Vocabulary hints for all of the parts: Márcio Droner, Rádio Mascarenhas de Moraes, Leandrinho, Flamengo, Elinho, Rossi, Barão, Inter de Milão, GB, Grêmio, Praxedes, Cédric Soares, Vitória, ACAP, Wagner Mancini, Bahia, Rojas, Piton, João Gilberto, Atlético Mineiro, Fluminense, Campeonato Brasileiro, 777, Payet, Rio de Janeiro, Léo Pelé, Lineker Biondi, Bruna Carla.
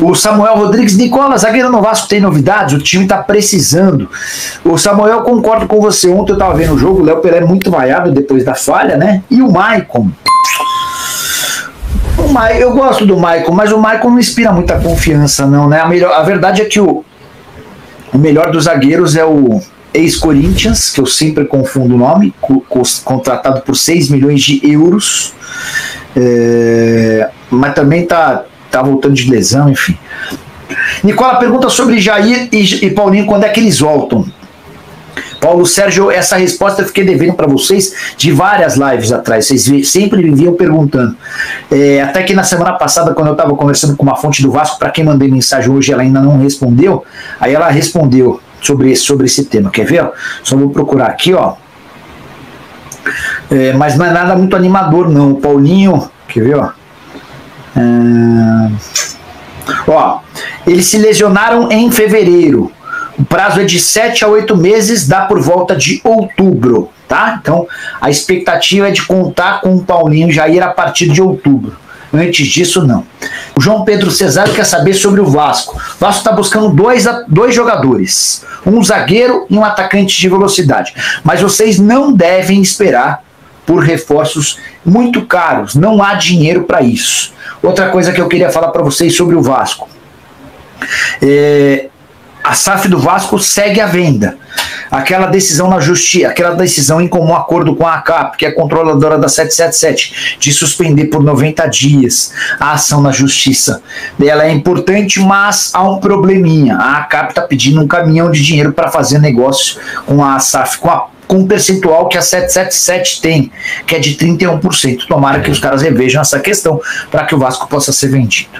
O Samuel Rodrigues, Nicola, zagueiro no Vasco tem novidades, o time tá precisando. O Samuel, concordo com você, ontem eu tava vendo o jogo, o Léo Pelé é muito vaiado depois da falha, né? E o Maicon. Eu gosto do Maicon, mas o Maicon não inspira muita confiança, não, né? A verdade é que o melhor dos zagueiros é o ex-Corinthians, que eu sempre confundo o nome, contratado por 6 milhões de euros, mas também tá voltando de lesão, enfim. Nicola pergunta sobre Jair e Paulinho, quando é que eles voltam? Paulo, Sérgio, essa resposta eu fiquei devendo para vocês de várias lives atrás, vocês sempre me vinham perguntando, até que na semana passada, quando eu estava conversando com uma fonte do Vasco, para quem mandei mensagem hoje, ela ainda não respondeu, aí ela respondeu sobre esse tema, quer ver? Só vou procurar aqui, ó. Mas não é nada muito animador não, o Paulinho, quer ver, ó. Ó, eles se lesionaram em fevereiro. O prazo é de 7 a 8 meses, dá por volta de outubro, tá? Então, a expectativa é de contar com o Paulinho Jair a partir de outubro. Antes disso, não. O João Pedro Cesário quer saber sobre o Vasco. O Vasco está buscando dois jogadores, um zagueiro e um atacante de velocidade. Mas vocês não devem esperar por reforços muito caros. Não há dinheiro para isso. Outra coisa que eu queria falar para vocês sobre o Vasco. A SAF do Vasco segue à venda. Aquela decisão na justiça, aquela decisão em comum acordo com a ACAP, que é a controladora da 777, de suspender por 90 dias a ação na justiça. Ela é importante, mas há um probleminha. A ACAP está pedindo um caminhão de dinheiro para fazer negócio com a SAF, com o percentual que a 777 tem, que é de 31%. Tomara que os caras revejam essa questão para que o Vasco possa ser vendido.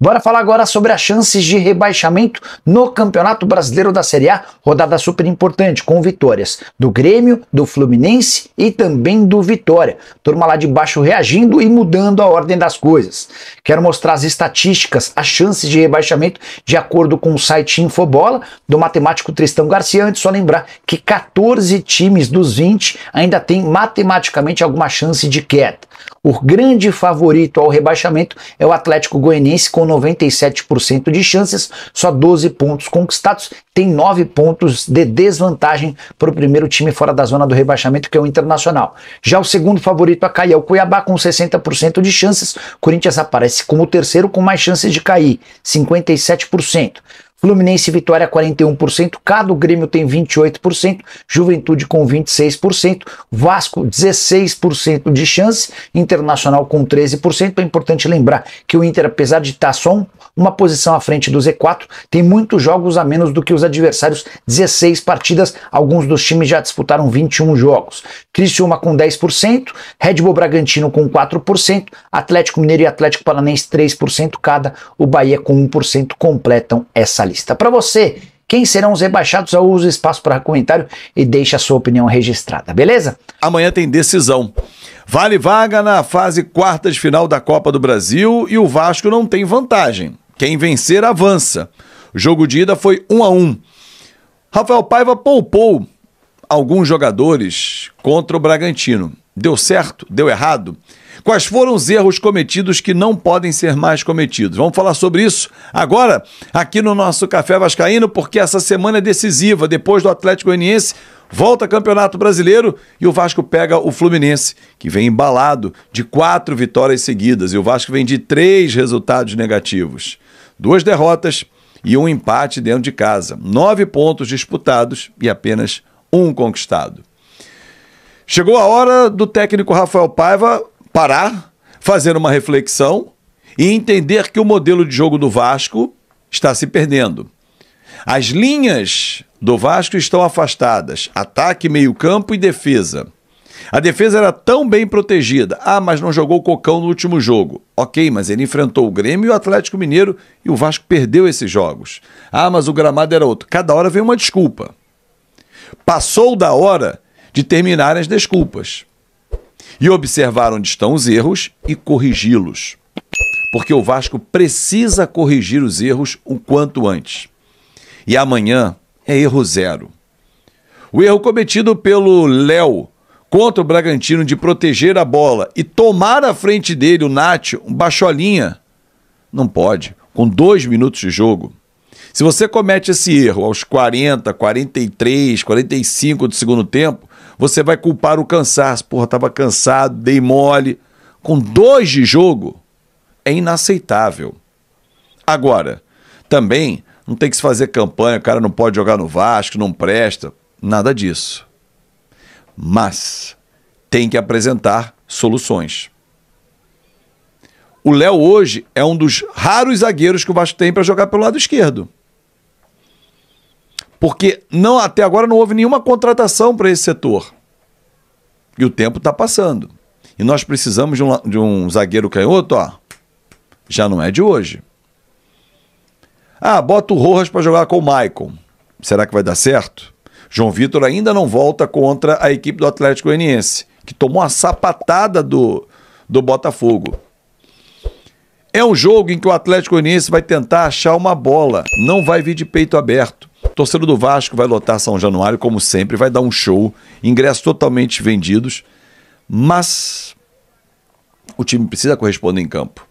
Bora falar agora sobre as chances de rebaixamento no Campeonato Brasileiro da Série A, rodada super importante, com vitórias do Grêmio, do Fluminense e também do Vitória. Turma lá de baixo reagindo e mudando a ordem das coisas. Quero mostrar as estatísticas, as chances de rebaixamento de acordo com o site Infobola, do matemático Tristão Garcia. Antes, só lembrar que 14 times dos 20 ainda tem matematicamente alguma chance de queda. O grande favorito ao rebaixamento é o Atlético Goianiense, com 97% de chances, só 12 pontos conquistados, tem 9 pontos de desvantagem para o primeiro time fora da zona do rebaixamento, que é o Internacional. Já o segundo favorito a cair é o Cuiabá, com 60% de chances, Corinthians aparece como o terceiro com mais chances de cair, 57%. Fluminense e Vitória 41%, cada Grêmio tem 28%, Juventude com 26%, Vasco 16% de chance, Internacional com 13%. É importante lembrar que o Inter, apesar de estar só uma posição à frente do Z4, tem muitos jogos a menos do que os adversários, 16 partidas, alguns dos times já disputaram 21 jogos. Criciúma com 10%, Red Bull Bragantino com 4%, Atlético Mineiro e Atlético Paranaense 3% cada, o Bahia com 1% completam essa lista. Para você, quem serão os rebaixados? Eu uso espaço para comentário e deixa a sua opinião registrada, beleza? Amanhã tem decisão. Vale vaga na fase quartas de final da Copa do Brasil e o Vasco não tem vantagem. Quem vencer avança. O jogo de ida foi 1 a 1. Rafael Paiva poupou alguns jogadores contra o Bragantino. Deu certo? Deu errado? Quais foram os erros cometidos que não podem ser mais cometidos? Vamos falar sobre isso agora, aqui no nosso Café Vascaíno, porque essa semana é decisiva. Depois do Atlético Goianiense, volta Campeonato Brasileiro e o Vasco pega o Fluminense, que vem embalado de 4 vitórias seguidas. E o Vasco vem de 3 resultados negativos. 2 derrotas e 1 empate dentro de casa. 9 pontos disputados e apenas 1 conquistado. Chegou a hora do técnico Rafael Paiva parar, fazer uma reflexão e entender que o modelo de jogo do Vasco está se perdendo. As linhas do Vasco estão afastadas, ataque, meio-campo e defesa. A defesa era tão bem protegida. Ah, mas não jogou o Cocão no último jogo. Ok, mas ele enfrentou o Grêmio e o Atlético Mineiro e o Vasco perdeu esses jogos. Ah, mas o gramado era outro. Cada hora vem uma desculpa. Passou da hora de terminar as desculpas e observar onde estão os erros e corrigi-los. Porque o Vasco precisa corrigir os erros o quanto antes. E amanhã é erro zero. O erro cometido pelo Léo contra o Bragantino de proteger a bola e tomar à frente dele o Nath, um baixolinha, Não pode. Com 2 minutos de jogo. Se você comete esse erro aos 40, 43, 45 do segundo tempo, você vai culpar o cansaço. Porra, tava cansado, dei mole. Com 2 de jogo, é inaceitável. Agora, também não tem que se fazer campanha, o cara não pode jogar no Vasco, não presta, nada disso. Mas tem que apresentar soluções. O Léo hoje é um dos raros zagueiros que o Vasco tem para jogar pelo lado esquerdo. Porque não, até agora não houve nenhuma contratação para esse setor. E o tempo está passando. E nós precisamos de um zagueiro canhoto, ó. Já não é de hoje. Ah, bota o Rojas para jogar com o Maicon. Será que vai dar certo? João Vitor ainda não volta contra a equipe do Atlético Goianiense, que tomou a sapatada do Botafogo. É um jogo em que o Atlético Goianiense vai tentar achar uma bola. Não vai vir de peito aberto. O torcedor do Vasco vai lotar São Januário, como sempre. Vai dar um show. Ingressos totalmente vendidos. Mas o time precisa corresponder em campo.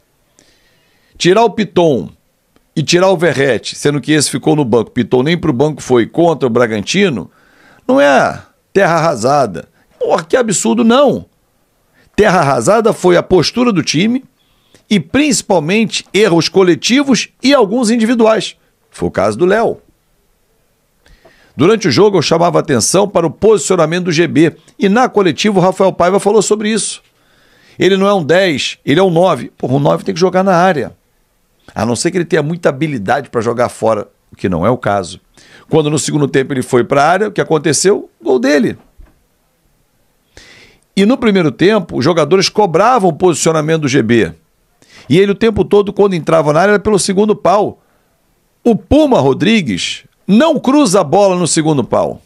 Tirar o Piton e tirar o Verrete, sendo que esse ficou no banco. Piton nem para o banco foi, contra o Bragantino. Não é terra arrasada. Porra, que absurdo, não. Terra arrasada foi a postura do time. E principalmente erros coletivos e alguns individuais. Foi o caso do Léo. Durante o jogo eu chamava atenção para o posicionamento do GB. E na coletiva o Rafael Paiva falou sobre isso. Ele não é um 10, ele é um 9. Porra, um 9 tem que jogar na área. A não ser que ele tenha muita habilidade para jogar fora, o que não é o caso. Quando no segundo tempo ele foi para a área, o que aconteceu? Gol dele. E no primeiro tempo os jogadores cobravam o posicionamento do GB. E ele o tempo todo, quando entrava na área, era pelo segundo pau. O Puma Rodrigues não cruza a bola no segundo pau.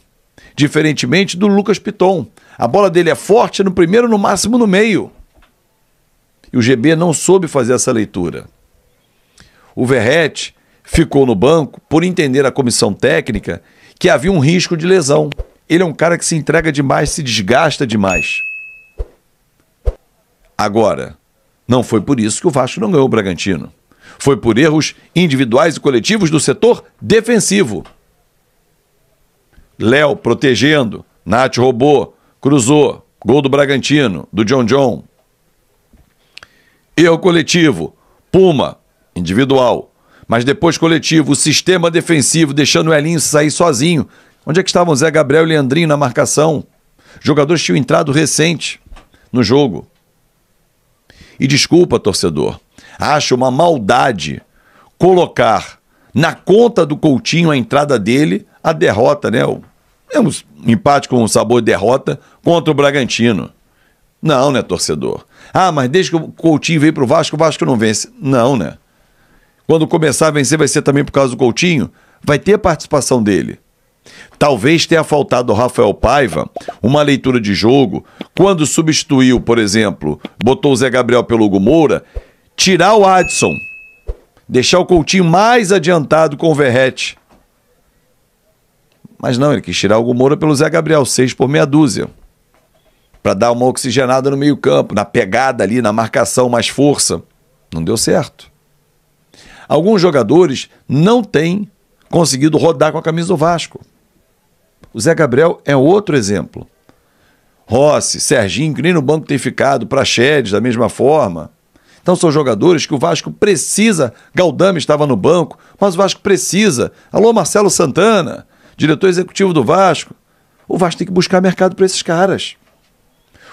Diferentemente do Lucas Piton. A bola dele é forte no primeiro, no máximo no meio. E o GB não soube fazer essa leitura. O Verrete ficou no banco por entender a comissão técnica que havia um risco de lesão. Ele é um cara que se entrega demais, se desgasta demais. Agora... não foi por isso que o Vasco não ganhou o Bragantino. Foi por erros individuais e coletivos do setor defensivo. Léo protegendo, Nath roubou, cruzou, gol do Bragantino, do John John. Erro coletivo, Puma, individual. Mas depois coletivo, sistema defensivo, deixando o Elinho sair sozinho. Onde é que estavam Zé Gabriel e Leandrinho na marcação? Jogadores tinham entrado recente no jogo. E desculpa, torcedor, acho uma maldade colocar na conta do Coutinho a entrada dele, a derrota, né? Um empate com um sabor de derrota contra o Bragantino. Não, né, torcedor? Ah, mas desde que o Coutinho veio para o Vasco não vence. Não, né? Quando começar a vencer vai ser também por causa do Coutinho? Vai ter a participação dele. Talvez tenha faltado ao Rafael Paiva uma leitura de jogo quando substituiu, por exemplo, botou o Zé Gabriel pelo Hugo Moura, tirar o Adson, deixar o Coutinho mais adiantado com o Verrete. Mas não, ele quis tirar o Hugo Moura pelo Zé Gabriel, 6 por meia dúzia, para dar uma oxigenada no meio campo, na pegada ali, na marcação, mais força. Não deu certo. Alguns jogadores não têm conseguido rodar com a camisa do Vasco. O Zé Gabriel é outro exemplo. Rossi, Serginho, que nem no banco tem ficado, Praxedes da mesma forma. Então são jogadores que o Vasco precisa. Galdame estava no banco, mas o Vasco precisa. Alô, Marcelo Santana, diretor executivo do Vasco. O Vasco tem que buscar mercado para esses caras.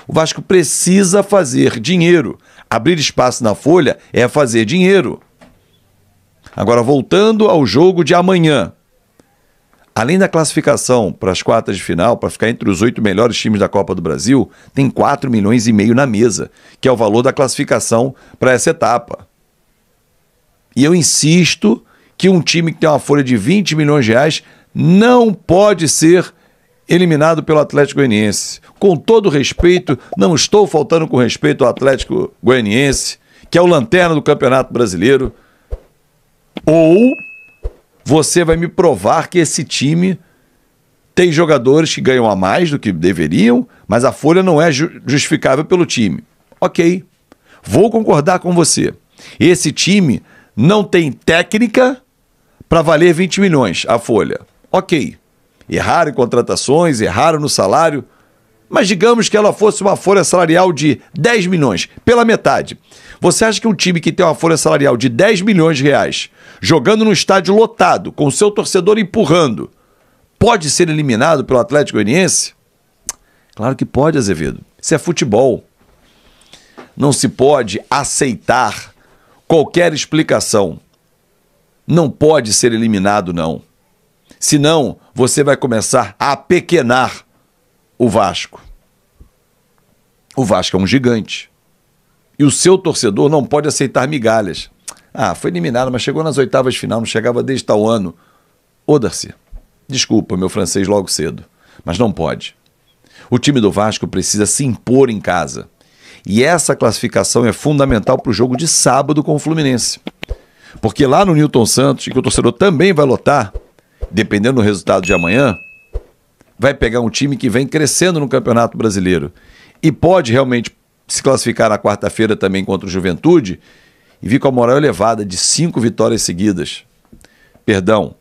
O Vasco precisa fazer dinheiro. Abrir espaço na folha é fazer dinheiro. Agora, voltando ao jogo de amanhã. Além da classificação para as quartas de final, para ficar entre os 8 melhores times da Copa do Brasil, tem 4 milhões e meio na mesa, que é o valor da classificação para essa etapa. E eu insisto que um time que tem uma folha de 20 milhões de reais não pode ser eliminado pelo Atlético Goianiense. Com todo respeito, não estou faltando com respeito ao Atlético Goianiense, que é o lanterna do Campeonato Brasileiro. Ou você vai me provar que esse time tem jogadores que ganham a mais do que deveriam, mas a folha não é justificável pelo time. Ok, vou concordar com você. Esse time não tem técnica para valer 20 milhões a folha. Ok, erraram em contratações, erraram no salário, mas digamos que ela fosse uma folha salarial de 10 milhões, pela metade. Você acha que um time que tem uma folha salarial de 10 milhões de reais, jogando num estádio lotado, com o seu torcedor empurrando, pode ser eliminado pelo Atlético Goianiense? Claro que pode, Azevedo. Isso é futebol. Não se pode aceitar qualquer explicação. Não pode ser eliminado, não. Senão, você vai começar a apequenar o Vasco. O Vasco é um gigante. E o seu torcedor não pode aceitar migalhas. Ah, foi eliminado, mas chegou nas oitavas de final, não chegava desde tal ano. Ô, Darcy, desculpa meu francês logo cedo, mas não pode. O time do Vasco precisa se impor em casa. E essa classificação é fundamental para o jogo de sábado com o Fluminense. Porque lá no Nilton Santos, que o torcedor também vai lotar, dependendo do resultado de amanhã, vai pegar um time que vem crescendo no Campeonato Brasileiro e pode realmente se classificar na quarta-feira também contra o Juventude e vir com a moral elevada de 5 vitórias seguidas. Perdão,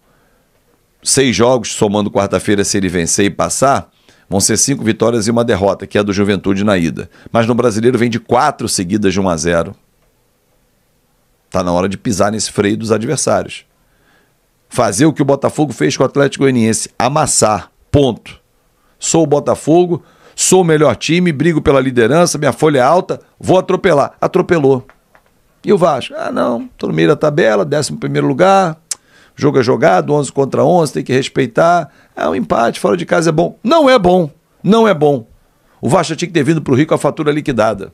6 jogos, somando quarta-feira se ele vencer e passar, vão ser 5 vitórias e uma derrota, que é a do Juventude na ida. Mas no brasileiro vem de 4 seguidas de 1-0. Está na hora de pisar nesse freio dos adversários. Fazer o que o Botafogo fez com o Atlético Goianiense, amassar, ponto. Sou o Botafogo, sou o melhor time, brigo pela liderança, minha folha é alta, vou atropelar. Atropelou. E o Vasco? Ah, não, estou no meio da tabela, 11º lugar, jogo é jogado, 11 contra 11, tem que respeitar. É um empate, fora de casa é bom. Não é bom, não é bom. O Vasco tinha que ter vindo para o Rio com a fatura liquidada.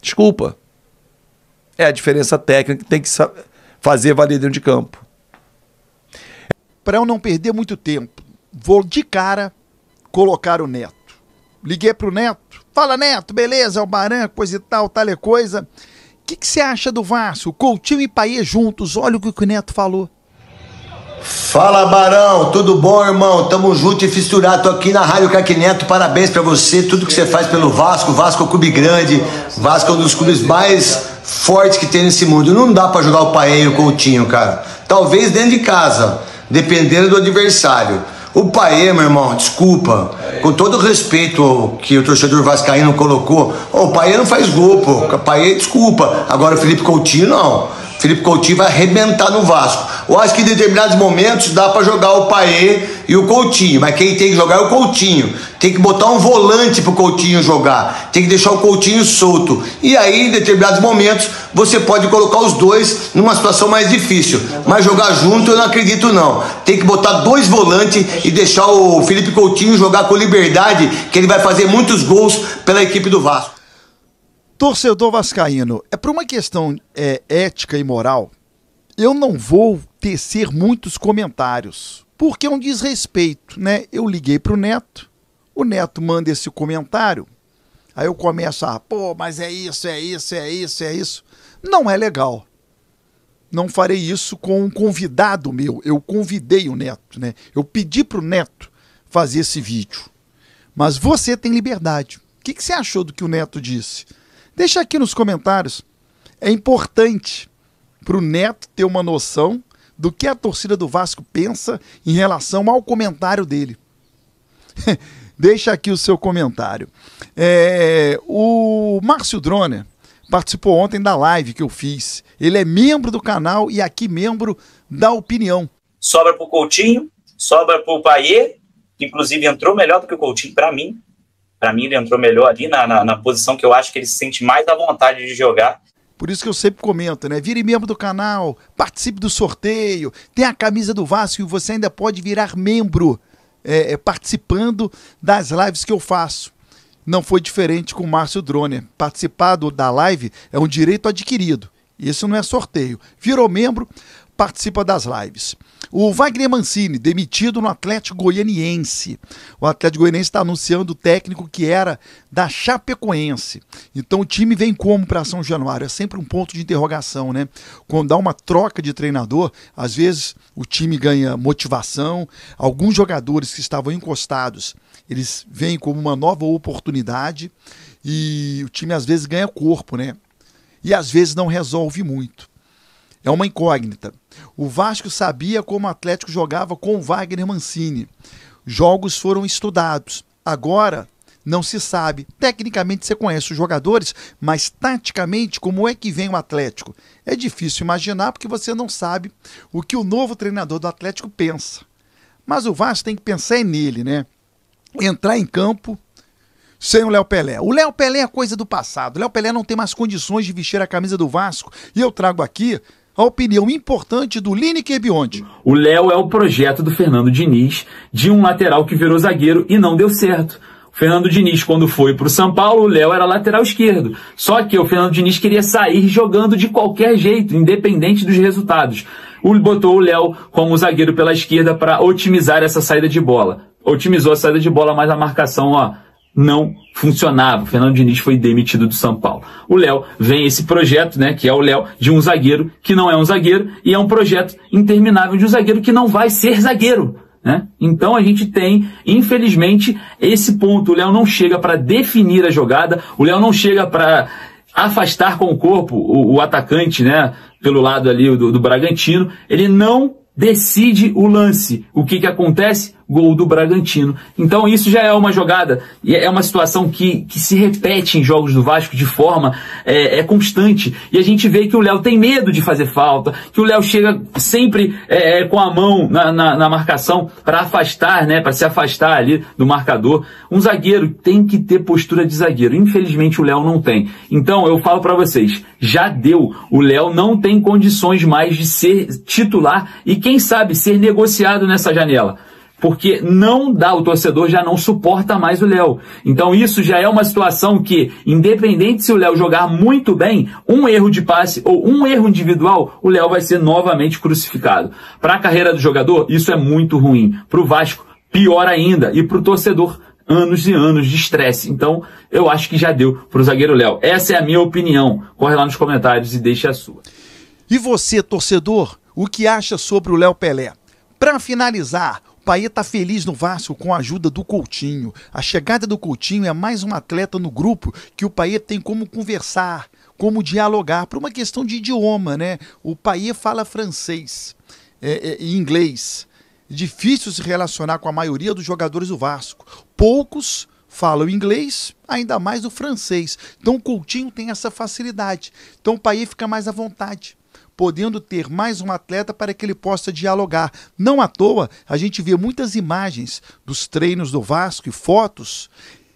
Desculpa. É a diferença técnica que tem que fazer valer dentro de campo. Para eu não perder muito tempo, vou de cara colocar o Neto. Liguei para o Neto. Fala, Neto, beleza, é o Baranco, coisa e tal, tal é coisa. O que você acha do Vasco? Coutinho e Payet juntos, olha o que o Neto falou. Fala, Barão, tudo bom, irmão? Tamo junto e fissurado, tô aqui na Rádio Craque Neto, parabéns pra você, tudo que você faz pelo Vasco. Vasco é um clube grande, Vasco é um dos clubes mais fortes que tem nesse mundo. Não dá pra jogar o Payet e o Coutinho, cara. Talvez dentro de casa, dependendo do adversário. O Payet, meu irmão, desculpa, com todo o respeito que o torcedor vascaíno colocou, o Payet não faz gol, pô, o Payet, desculpa. Agora o Felipe Coutinho, não. O Felipe Coutinho vai arrebentar no Vasco. Eu acho que em determinados momentos dá pra jogar o Payet e o Coutinho, mas quem tem que jogar é o Coutinho. Tem que botar um volante pro Coutinho jogar, tem que deixar o Coutinho solto. E aí, em determinados momentos, você pode colocar os dois numa situação mais difícil. Mas jogar junto eu não acredito, não. Tem que botar 2 volantes e deixar o Felipe Coutinho jogar com liberdade, que ele vai fazer muitos gols pela equipe do Vasco. Torcedor vascaíno, é por uma questão ética e moral, eu não vou tecer muitos comentários, porque é um desrespeito, né? Eu liguei pro Neto, o Neto manda esse comentário, aí eu começo a, pô, mas é isso, é isso, é isso, é isso. Não é legal. Não farei isso com um convidado meu. Eu convidei o Neto, né? Eu pedi para o Neto fazer esse vídeo. Mas você tem liberdade. O que você achou do que o Neto disse? Deixa aqui nos comentários. É importante para o Neto ter uma noção do que a torcida do Vasco pensa em relação ao comentário dele. Deixa aqui o seu comentário. O Márcio Droner participou ontem da live que eu fiz. Ele é membro do canal e aqui membro da opinião. Sobra pro Coutinho, sobra pro Payet, que inclusive entrou melhor do que o Coutinho para mim. Para mim ele entrou melhor ali na posição que eu acho que ele se sente mais à vontade de jogar. Por isso que eu sempre comento, né? Vire membro do canal, participe do sorteio, tem a camisa do Vasco e você ainda pode virar membro participando das lives que eu faço. Não foi diferente com o Márcio Droner. Participar da live é um direito adquirido. Isso não é sorteio. Virou membro, participa das lives. O Wagner Mancini, demitido no Atlético Goianiense. O Atlético Goianiense está anunciando o técnico que era da Chapecoense. Então o time vem como para São Januário? É sempre um ponto de interrogação, né? Quando dá uma troca de treinador, às vezes o time ganha motivação. Alguns jogadores que estavam encostados, eles vêm como uma nova oportunidade e o time às vezes ganha corpo, né? E às vezes não resolve muito. é uma incógnita. O Vasco sabia como o Atlético jogava com o Wagner Mancini. Jogos foram estudados. Agora não se sabe. Tecnicamente você conhece os jogadores, mas taticamente como é que vem o Atlético? É difícil imaginar porque você não sabe o que o novo treinador do Atlético pensa. Mas o Vasco tem que pensar é nele, né? Entrar em campo sem o Léo Pelé. O Léo Pelé é coisa do passado. O Léo Pelé não tem mais condições de vestir a camisa do Vasco. E eu trago aqui a opinião importante do Lineker Biondi. O Léo é o projeto do Fernando Diniz de um lateral que virou zagueiro e não deu certo. O Fernando Diniz, quando foi para o São Paulo, o Léo era lateral esquerdo. Só que o Fernando Diniz queria sair jogando de qualquer jeito, independente dos resultados. Botou o Léo como zagueiro pela esquerda para otimizar essa saída de bola. Otimizou a saída de bola, mas a marcação não funcionava. O Fernando Diniz foi demitido do São Paulo. O Léo vem esse projeto, né, que é o Léo, de um zagueiro que não é um zagueiro, e é um projeto interminável de um zagueiro que não vai ser zagueiro, né? Então a gente tem, infelizmente, esse ponto. O Léo não chega para definir a jogada, o Léo não chega para afastar com o corpo o atacante, né, pelo lado ali do Bragantino. Ele não decide o lance. O que acontece? Gol do Bragantino. Então isso já é uma jogada, e é uma situação que se repete em jogos do Vasco de forma constante. E a gente vê que o Léo tem medo de fazer falta, que o Léo chega sempre com a mão na marcação para afastar, né, para se afastar ali do marcador. Um zagueiro tem que ter postura de zagueiro. Infelizmente o Léo não tem. Então eu falo para vocês, já deu. O Léo não tem condições mais de ser titular e quem sabe ser negociado nessa janela. Porque não dá, o torcedor já não suporta mais o Léo. Então isso já é uma situação que, independente se o Léo jogar muito bem, um erro de passe ou um erro individual, o Léo vai ser novamente crucificado. Para a carreira do jogador, isso é muito ruim. Para o Vasco, pior ainda. E para o torcedor, anos e anos de estresse. Então eu acho que já deu para o zagueiro Léo. Essa é a minha opinião. Corre lá nos comentários e deixa a sua. E você, torcedor, o que acha sobre o Léo Pelé? Para finalizar, o Payet está feliz no Vasco com a ajuda do Coutinho. A chegada do Coutinho é mais um atleta no grupo que o Payet tem como conversar, como dialogar, por uma questão de idioma, né? O Payet fala francês e inglês. Difícil se relacionar com a maioria dos jogadores do Vasco. Poucos falam inglês, ainda mais o francês. Então o Coutinho tem essa facilidade. Então o Payet fica mais à vontade, podendo ter mais um atleta para que ele possa dialogar. Não à toa, a gente vê muitas imagens dos treinos do Vasco e fotos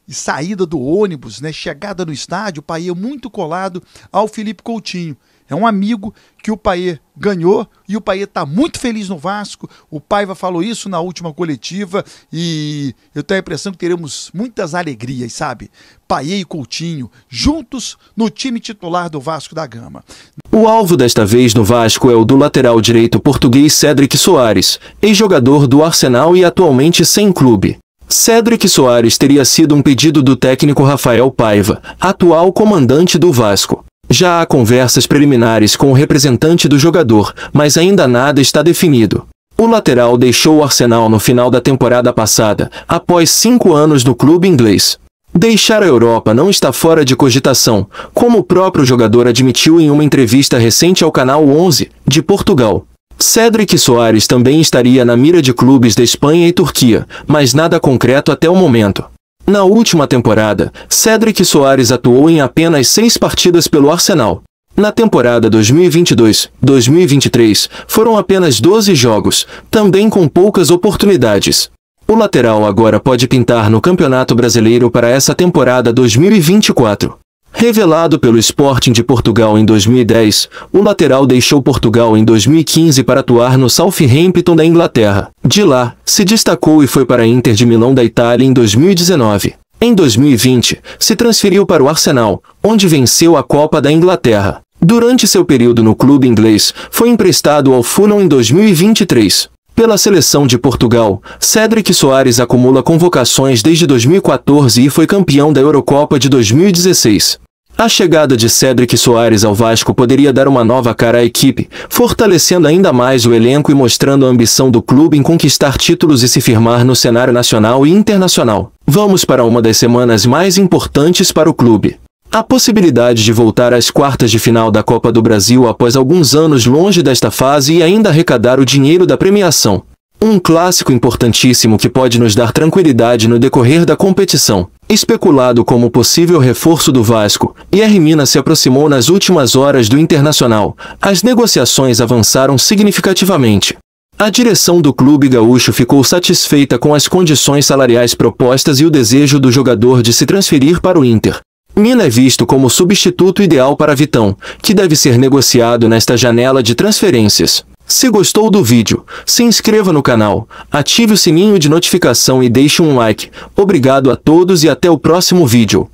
e saída do ônibus, né? Chegada no estádio, o Payet muito colado ao Felipe Coutinho. É um amigo que o Payet ganhou e o Payet está muito feliz no Vasco. O Paiva falou isso na última coletiva e eu tenho a impressão que teremos muitas alegrias, sabe? Payet e Coutinho juntos no time titular do Vasco da Gama. O alvo desta vez no Vasco é o do lateral direito português Cédric Soares, ex-jogador do Arsenal e atualmente sem clube. Cédric Soares teria sido um pedido do técnico Rafael Paiva, atual comandante do Vasco. Já há conversas preliminares com o representante do jogador, mas ainda nada está definido. O lateral deixou o Arsenal no final da temporada passada, após 5 anos no clube inglês. Deixar a Europa não está fora de cogitação, como o próprio jogador admitiu em uma entrevista recente ao Canal 11, de Portugal. Cédric Soares também estaria na mira de clubes da Espanha e Turquia, mas nada concreto até o momento. Na última temporada, Cédric Soares atuou em apenas 6 partidas pelo Arsenal. Na temporada 2022-2023, foram apenas 12 jogos, também com poucas oportunidades. O lateral agora pode pintar no Campeonato Brasileiro para essa temporada 2024. Revelado pelo Sporting de Portugal em 2010, o lateral deixou Portugal em 2015 para atuar no Southampton da Inglaterra. De lá, se destacou e foi para a Inter de Milão da Itália em 2019. Em 2020, se transferiu para o Arsenal, onde venceu a Copa da Inglaterra. Durante seu período no clube inglês, foi emprestado ao Fulham em 2023. Pela seleção de Portugal, Cédric Soares acumula convocações desde 2014 e foi campeão da Eurocopa de 2016. A chegada de Cédric Soares ao Vasco poderia dar uma nova cara à equipe, fortalecendo ainda mais o elenco e mostrando a ambição do clube em conquistar títulos e se firmar no cenário nacional e internacional. Vamos para uma das semanas mais importantes para o clube. A possibilidade de voltar às quartas de final da Copa do Brasil após alguns anos longe desta fase e ainda arrecadar o dinheiro da premiação. Um clássico importantíssimo que pode nos dar tranquilidade no decorrer da competição. Especulado como possível reforço do Vasco, Minas se aproximou nas últimas horas do Internacional. As negociações avançaram significativamente. A direção do clube gaúcho ficou satisfeita com as condições salariais propostas e o desejo do jogador de se transferir para o Inter. Mina é visto como substituto ideal para Vitão, que deve ser negociado nesta janela de transferências. Se gostou do vídeo, se inscreva no canal, ative o sininho de notificação e deixe um like. Obrigado a todos e até o próximo vídeo.